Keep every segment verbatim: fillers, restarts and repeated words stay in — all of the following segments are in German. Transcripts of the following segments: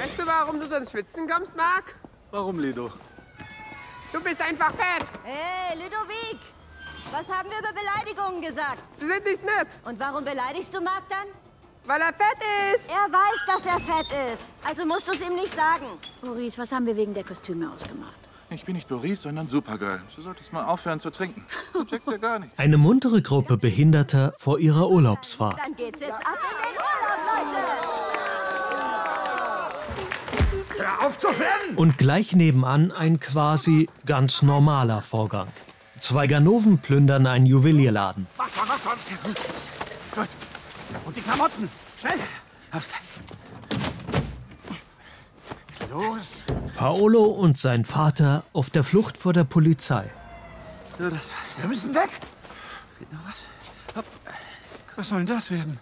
Weißt du, warum du so ins Schwitzen kommst, Marc? Warum, Lido? Du bist einfach fett! Hey, Ludovic! Was haben wir über Beleidigungen gesagt? Sie sind nicht nett! Und warum beleidigst du Marc dann? Weil er fett ist! Er weiß, dass er fett ist. Also musst du es ihm nicht sagen. Boris, was haben wir wegen der Kostüme ausgemacht? Ich bin nicht Boris, sondern Supergirl. Du solltest mal aufhören zu trinken. Du checkst ja gar nicht. Eine muntere Gruppe Behinderter vor ihrer Urlaubsfahrt. Dann geht's jetzt ab in den Urlaub, Leute! Hör auf zu flennen! Und gleich nebenan ein quasi ganz normaler Vorgang. Zwei Ganoven plündern einen Juwelierladen. Wasser, Wasser! Gut. Und die Klamotten! Schnell! Aufs Teil! Los! Paolo und sein Vater auf der Flucht vor der Polizei. So, das war's. Wir müssen weg! Fehlt noch was? Hopp. Was soll denn das werden?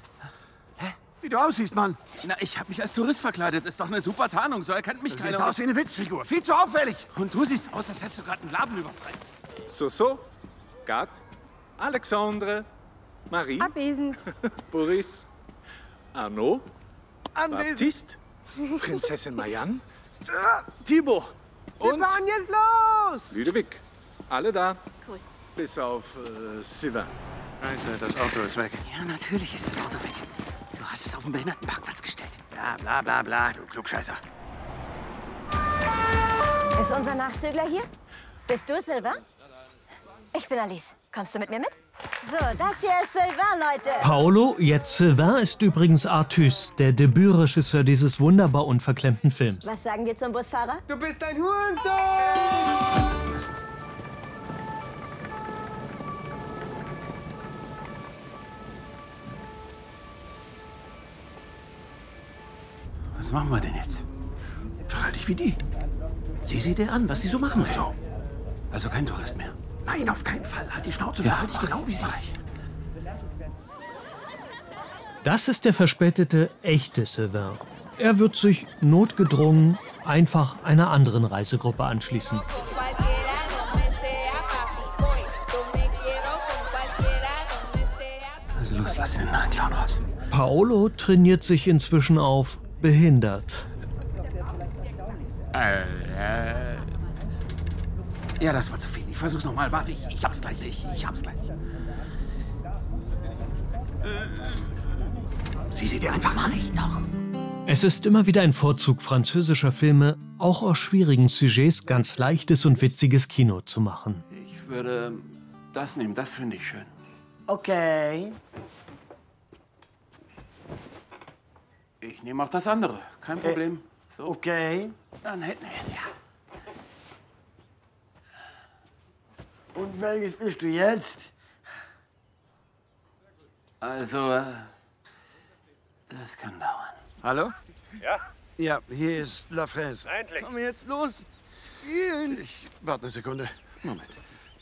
Hä? Wie du aussiehst, Mann! Na, ich hab mich als Tourist verkleidet. Ist doch eine super Tarnung. So erkennt mich keiner. Du siehst aus wie eine Witzfigur. Viel zu auffällig! Und du siehst aus, als hättest du gerade einen Laden überfallen. So, so. Gad. Alexandre. Marie. Abwesend. Boris. Arnaud. Anwesend. Baptiste. Prinzessin Marianne. Thibaut. Und wir fahren jetzt los! Lüdewig. Alle da. Cool. Bis auf äh, Sylvain. Also, das Auto ist weg. Ja, natürlich ist das Auto weg. Du hast es auf den Behindertenparkplatz gestellt. Bla, bla, bla, bla, du Klugscheißer. Ist unser Nachzügler hier? Bist du Sylvain? Ich bin Alice. Kommst du mit mir mit? So, das hier ist Sylvain, Leute. Paolo, jetzt Sylvain, ist übrigens Artus, der Debütregisseur dieses wunderbar unverklemmten Films. Was sagen wir zum Busfahrer? Du bist ein Hurensohn! Was machen wir denn jetzt? Verhalte dich wie die. Sieh sie dir an, was die so machen und so. Also kein Tourist mehr. Nein, auf keinen Fall. Halt die Schnauze, ja, verhalte dich genau wie sie. Das ist der verspätete, echte Sylvain. Er wird sich notgedrungen einfach einer anderen Reisegruppe anschließen. Also los, lass den Narrenklauen raus. Paolo trainiert sich inzwischen auf behindert. Äh, äh. Ja, das war zu viel. Ich versuch's nochmal. Warte, ich, ich hab's gleich. Ich, ich hab's gleich. Sieh sie dir einfach mal nicht noch. Es ist immer wieder ein Vorzug französischer Filme, auch aus schwierigen Sujets ganz leichtes und witziges Kino zu machen. Ich würde das nehmen. Das finde ich schön. Okay. Ich nehme auch das andere. Kein Problem. Äh, so. Okay. Dann hätten wir es ja. Und welches bist du jetzt? Also, äh, das kann dauern. Hallo? Ja? Ja, hier ist La Fraise. Endlich. Komm jetzt los. Spielen. Ich warte eine Sekunde. Moment.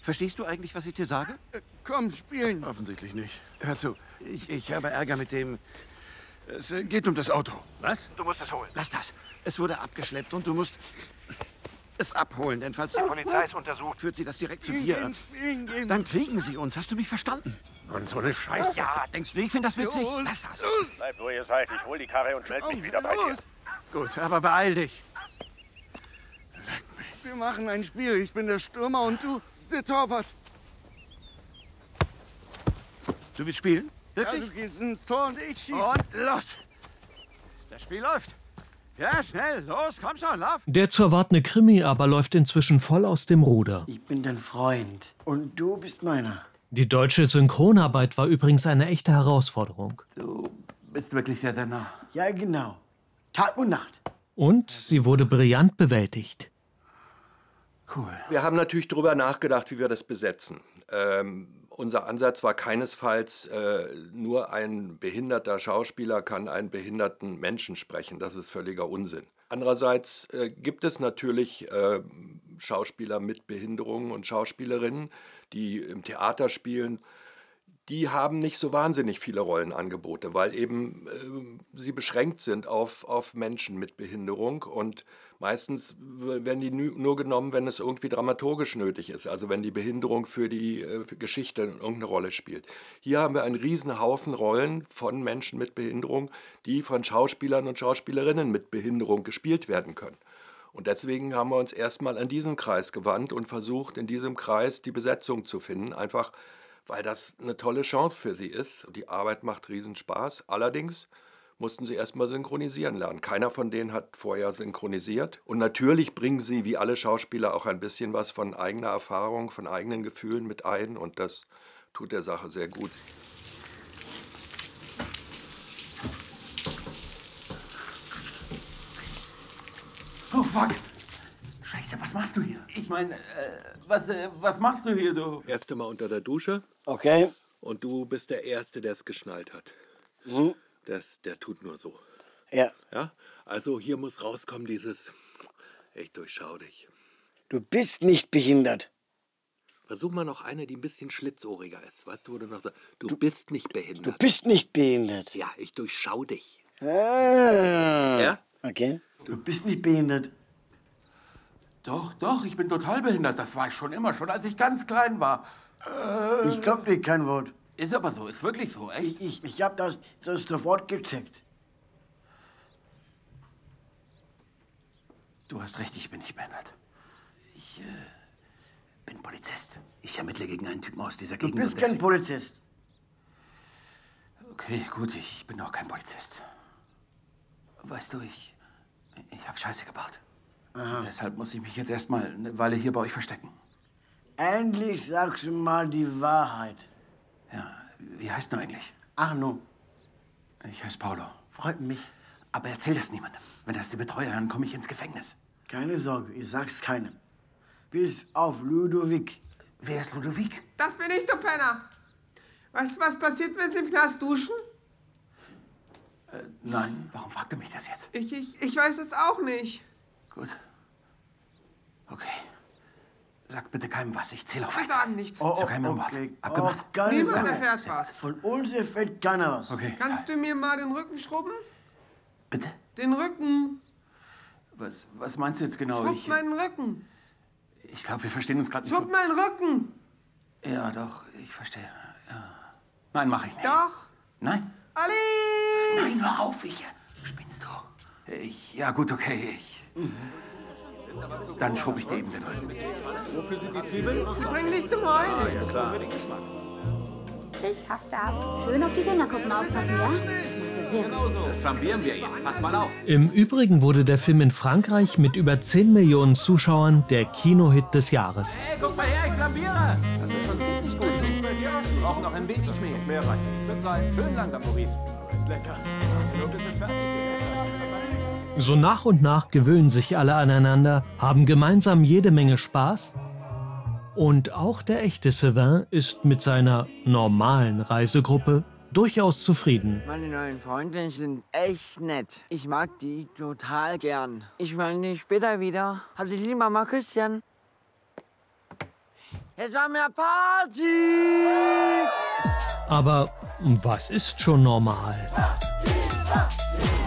Verstehst du eigentlich, was ich dir sage? Äh, komm, spielen. Offensichtlich nicht. Hör zu, ich, ich habe Ärger mit dem... Es geht um das Auto. Was? Du musst es holen. Lass das. Es wurde abgeschleppt und du musst... es abholen, denn falls die Polizei es untersucht, führt sie das direkt zu dir. Dann kriegen sie uns. Hast du mich verstanden? Und so eine Scheiße. Ja, denkst du, ich finde das witzig? Los, lass das. Los. Bleib wo ihr seid. Ich hol die Karre und melde mich wieder bei dir. Gut, aber beeil dich. Leck mich. Wir machen ein Spiel. Ich bin der Stürmer und du der Torwart. Du willst spielen? Wirklich? Ja, du gehst ins Tor und ich schieße. Und los. Das Spiel läuft. Ja, schnell, los, komm schon, lauf! Der zu erwartende Krimi aber läuft inzwischen voll aus dem Ruder. Ich bin dein Freund und du bist meiner. Die deutsche Synchronarbeit war übrigens eine echte Herausforderung. Du bist wirklich sehr danach. Ja, genau. Tag und Nacht. Und sie wurde brillant bewältigt. Cool. Wir haben natürlich darüber nachgedacht, wie wir das besetzen. Ähm, unser Ansatz war keinesfalls, äh, nur ein behinderter Schauspieler kann einen behinderten Menschen sprechen. Das ist völliger Unsinn. Andererseits äh, gibt es natürlich äh, Schauspieler mit Behinderungen und Schauspielerinnen, die im Theater spielen, die haben nicht so wahnsinnig viele Rollenangebote, weil eben äh, sie beschränkt sind auf, auf Menschen mit Behinderung. Und meistens werden die nur genommen, wenn es irgendwie dramaturgisch nötig ist, also wenn die Behinderung für die äh, für Geschichte irgendeine Rolle spielt. Hier haben wir einen riesen Haufen Rollen von Menschen mit Behinderung, die von Schauspielern und Schauspielerinnen mit Behinderung gespielt werden können. Und deswegen haben wir uns erstmal an diesen Kreis gewandt und versucht, in diesem Kreis die Besetzung zu finden, einfach weil das eine tolle Chance für sie ist. Die Arbeit macht riesen Spaß. Allerdings mussten sie erstmal synchronisieren lernen. Keiner von denen hat vorher synchronisiert. Und natürlich bringen sie, wie alle Schauspieler, auch ein bisschen was von eigener Erfahrung, von eigenen Gefühlen mit ein. Und das tut der Sache sehr gut. Oh, fuck! Scheiße, was machst du hier? Ich meine, äh, was, äh, was machst du hier, du? Erst mal unter der Dusche. Okay. Und du bist der Erste, der es geschnallt hat. Mhm. Das, der tut nur so. Ja. Ja? Also hier muss rauskommen dieses, ich durchschau dich. Du bist nicht behindert. Versuch mal noch eine, die ein bisschen schlitzohriger ist. Weißt du, wo du noch sagst, du, du bist nicht behindert. Du bist nicht behindert. Ja, ich durchschau dich. Ah. Ja? Okay. Du bist nicht behindert. Doch, doch, ich bin total behindert. Das war ich schon immer, schon als ich ganz klein war. Äh, ich glaub dir kein Wort. Ist aber so, ist wirklich so, echt. Ich, ich, ich hab das, das sofort gecheckt. Du hast recht, ich bin nicht behindert. Ich äh, bin Polizist. Ich ermittle gegen einen Typen aus dieser Gegend. Du bist kein Polizist. Okay, gut, ich bin auch kein Polizist. Weißt du, ich, ich hab Scheiße gebaut. Aha. Deshalb muss ich mich jetzt erstmal eine Weile hier bei euch verstecken. Endlich sagst du mal die Wahrheit. Ja, wie heißt du eigentlich? Arnaud. Ich heiße Paolo. Freut mich. Aber erzähl das niemandem. Wenn das die Betreuer hören, komme ich ins Gefängnis. Keine Sorge, ich sag's keinem. Bis auf Ludovic. Wer ist Ludovic? Das bin ich, du Penner. Weißt du, was passiert, wenn sie im Knast duschen? Äh, nein. Warum fragt ihr mich das jetzt? Ich, ich, ich weiß es auch nicht. Gut. Okay. Sag bitte keinem was, ich zähle auf euch. Wir sagen nichts. Oh, oh, zu keinem Wort. Okay. Abgemacht. Oh, niemand Sache. Erfährt was. Von uns erfährt keiner was. Okay. Kannst du mir mal den Rücken schrubben? Bitte? Den Rücken. Was, was meinst du jetzt genau? Schrubb ich, meinen Rücken. Ich glaube, wir verstehen uns gerade nicht. Schrubb so. Meinen Rücken. Ja, doch, ich verstehe. Ja. Nein, mache ich nicht. Doch. Nein. Alice! Nein, hör auf, ich. Spinnst du? Ich, ja, gut, okay, ich. Mhm. Dann schrub ich dir eben den Rücken. Wofür sind die Zwiebeln? Die bringen dich zum Weinen. Ah, ja, klar. Ich schaff das. Schön auf die Fingerkuppen aufpassen, ja? Das machst du sehr gut. Das flambieren wir jetzt. Pass mal auf. Im Übrigen wurde der Film in Frankreich mit über zehn Millionen Zuschauern der Kinohit des Jahres. Hey, guck mal her, ich flambiere. Das ist schon ziemlich gut. Wir brauchen noch ein wenig mehr. Mehr rein. Wird sein. Schön langsam, Maurice. Aber ist lecker. Nur bis es fertig ist. So nach und nach gewöhnen sich alle aneinander, haben gemeinsam jede Menge Spaß. Und auch der echte Sylvain ist mit seiner normalen Reisegruppe durchaus zufrieden. Meine neuen Freunde sind echt nett. Ich mag die total gern. Ich meine, später wieder. Hab dich lieb, Mama, Küsschen. Es war mehr Party! Aber was ist schon normal? Party, Party.